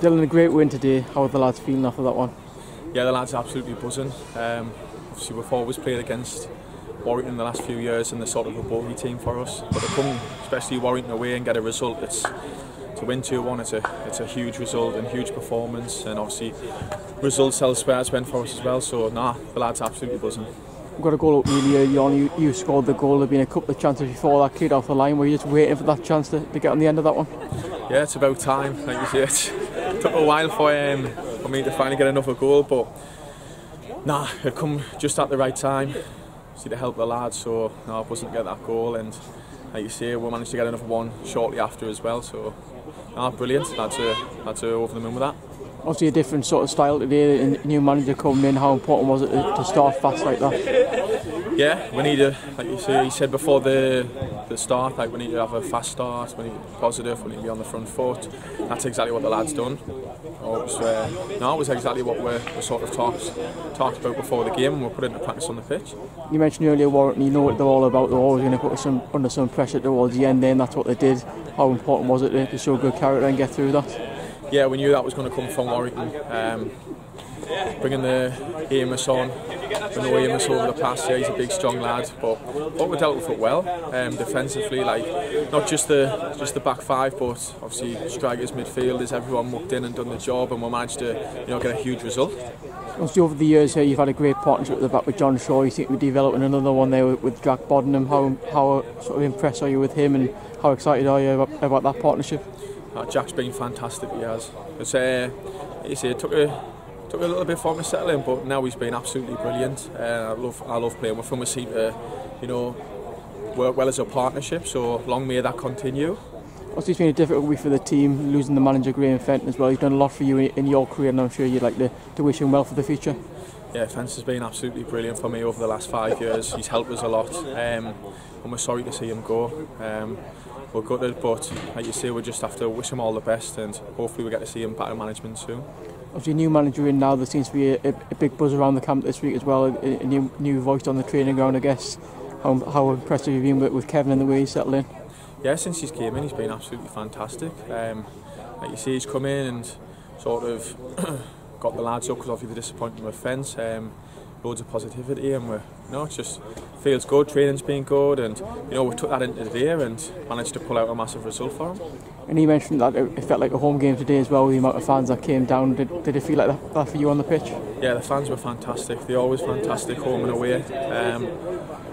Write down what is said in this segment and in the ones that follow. Dylan, a great win today. How are the lads feeling after that one? Yeah, the lads are absolutely buzzing. Obviously, we've always played against Warrington in the last few years, and they're sort of a bogey team for us. But to come, especially Warrington away, and get a result, it's to win 2-1. It's a huge result and huge performance, and obviously results elsewhere went for us as well. So nah, the lads are absolutely buzzing. We've got a goal up really early on. You scored the goal. There've been a couple of chances before that cleared off the line. Were you just waiting for that chance to get on the end of that one? Yeah, it's about time. Like you say, it took a while for me to finally get another goal, but nah, it come just at the right time. See, to help the lads, so no, I wasn't get that goal, and like you say, we managed to get another one shortly after as well. So no, brilliant. That's over the moon with that. Obviously a different sort of style today, and new manager coming in. How important was it to start fast like that? Yeah, we need to, like you say, he said before the start, like we need to have a fast start, we need to be positive, we need to be on the front foot. That's exactly what the lads done. It was exactly what we sort of talked about before the game, and we'll put it into practice on the pitch. You mentioned earlier Warrington, you know what they're all about, they're always going to put under some pressure towards the end there, and that's what they did. How important was it to show good character and get through that? Yeah, we knew that was going to come from Warrington. Bringing the Amos on, we know Amos over the past, yeah, he's a big strong lad, but we dealt with it well defensively, like not just the back five, but obviously strikers, midfielders, everyone mucked in and done the job, and we managed to get a huge result. Obviously over the years here you've had a great partnership at the back with John Shaw. You think we're developing another one there with Jack Bodenham. How sort of impressed are you with him, and how excited are you about that partnership? Jack's been fantastic, he has. It took a little bit for him to settle in, but now he's been absolutely brilliant. I love playing with him. We seem to work well as a partnership, so long may that continue. Obviously it's been a difficult week for the team, losing the manager Graham Fenton as well. He's done a lot for you in your career, and I'm sure you'd like to wish him well for the future. Yeah, Fence has been absolutely brilliant for me over the last 5 years. He's helped us a lot, and we're sorry to see him go. We're gutted, but like you say, we just have to wish him all the best, and hopefully we get to see him back in management soon. Obviously, new manager in now. There seems to be a big buzz around the camp this week as well. A new voice on the training ground, I guess. How impressed have you been with Kevin and the way he's settled in? Yeah, since he's came in, he's been absolutely fantastic. Like you say, he's come in and sort of got the lads up, because obviously the disappointment with Fence, loads of positivity, and it just feels good. Training's been good, and we took that into the air and managed to pull out a massive result for him. And he mentioned that it felt like a home game today as well, with the amount of fans that came down. Did it feel like that for you on the pitch? Yeah, the fans were fantastic. They're always fantastic, home and away.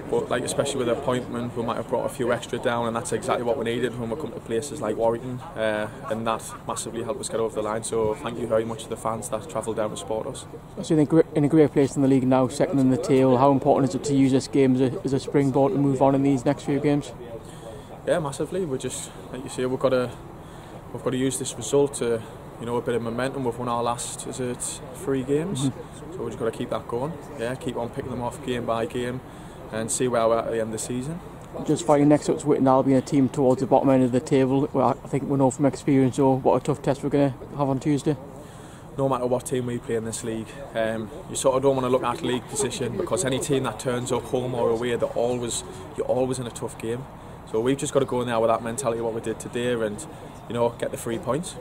But like, especially with the appointment, we might have brought a few extra down, and that's exactly what we needed when we come to places like Warrington, and that massively helped us get over the line. So thank you very much to the fans that travelled down to support us. So you're in a great place in the league now, second in the table. How important is it to use this game as a springboard to move on in these next few games? Yeah, massively. We're just, like you say, we've got to use this result to a bit of momentum. We've won our last 3 games, so we've just got to keep that going. Yeah, keep on picking them off game by game, and see where we're at the end of the season. Just fighting next up to Witton Albion, a team towards the bottom end of the table. Well, I think we know from experience, though, what a tough test we're going to have on Tuesday. No matter what team we play in this league, you sort of don't want to look at league position, because any team that turns up home or away, you're always in a tough game. So we've just got to go in there with that mentality of what we did today, and get the 3 points.